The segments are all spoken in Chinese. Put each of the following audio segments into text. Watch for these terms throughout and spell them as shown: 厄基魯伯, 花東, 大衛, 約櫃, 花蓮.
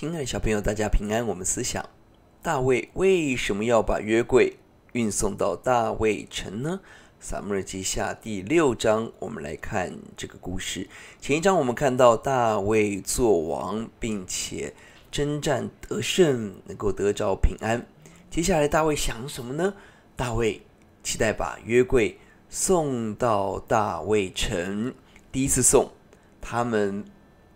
亲爱的小朋友，大家平安。我们思想大卫为什么要把约柜运送到大卫城呢？撒母耳记下第6章，我们来看这个故事。前1章我们看到大卫作王，并且征战得胜，能够得着平安。接下来大卫想什么呢？大卫期待把约柜送到大卫城。第一次送，他们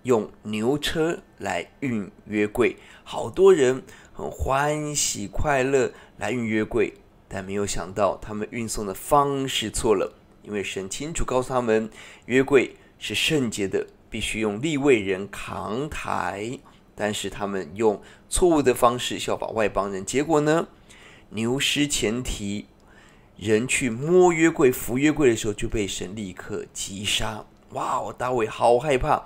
用牛车来运约柜，好多人很欢喜快乐来运约柜，但没有想到他们运送的方式错了，因为神清楚告诉他们，约柜是圣洁的，必须用利未人扛抬，但是他们用错误的方式效法外邦人，结果呢，牛失前蹄，人去摸约柜、扶约柜的时候就被神立刻击杀。哇哦，大卫好害怕，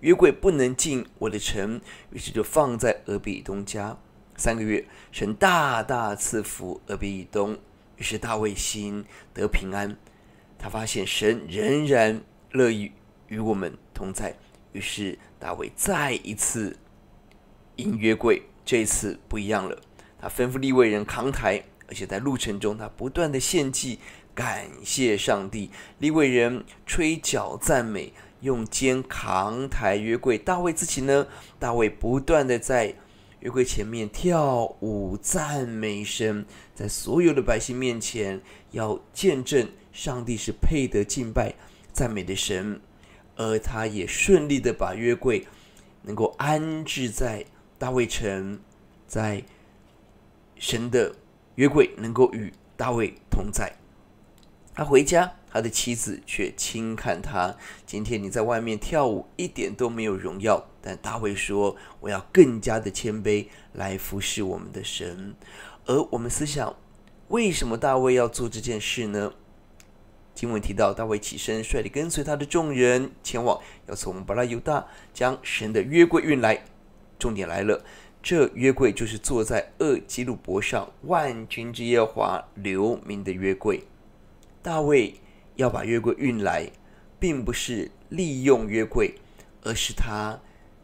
约柜不能进我的城，于是就放在俄比以东家3个月。神大大赐福俄比以东，于是大卫心得平安。他发现神仍然乐意与我们同在，于是大卫再一次迎约柜，这一次不一样了。他吩咐利未人扛抬，而且在路程中他不断的献祭感谢上帝，利未人吹角赞美，用肩扛抬约柜。大卫自己呢？大卫不断的在约柜前面跳舞赞美神，在所有的百姓面前要见证上帝是配得敬拜赞美的神，而他也顺利的把约柜能够安置在大卫城，在神的约柜能够与大卫同在。他回家，他的妻子却轻看他。今天你在外面跳舞一点都没有荣耀，但大卫说，我要更加的谦卑来服侍我们的神。而我们思想，为什么大卫要做这件事呢？经文提到，大卫起身率领跟随他的众人前往，要从巴拉犹大将神的约柜运来。重点来了，这约柜就是坐在厄基鲁伯上万军之耶和华留名的约柜。大卫要把约柜运来，并不是利用约柜，而是他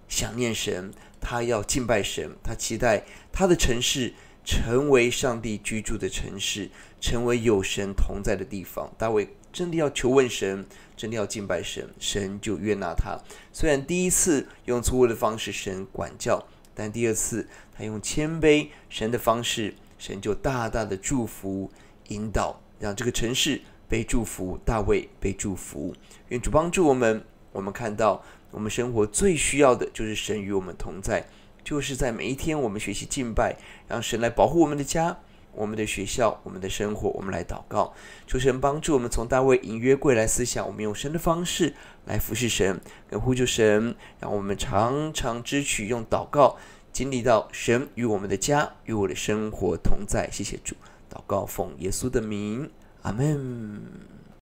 想念神，他要敬拜神，他期待他的城市成为上帝居住的城市，成为有神同在的地方。大卫真的要求问神，真的要敬拜神，神就悦纳他。虽然第一次用错误的方式神管教，但第2次他用谦卑神的方式，神就大大的祝福引导，让这个城市被祝福，大卫被祝福。愿主帮助我们。我们看到我们生活最需要的就是神与我们同在，就是在每一天我们学习敬拜，让神来保护我们的家、我们的学校、我们的生活。我们来祷告，求神帮助我们从大卫迎约柜来思想，我们用神的方式来服侍神，跟呼求神，让我们常常支取用祷告经历到神与我们的家、与我的生活同在。谢谢主，祷告奉耶稣的名，阿们。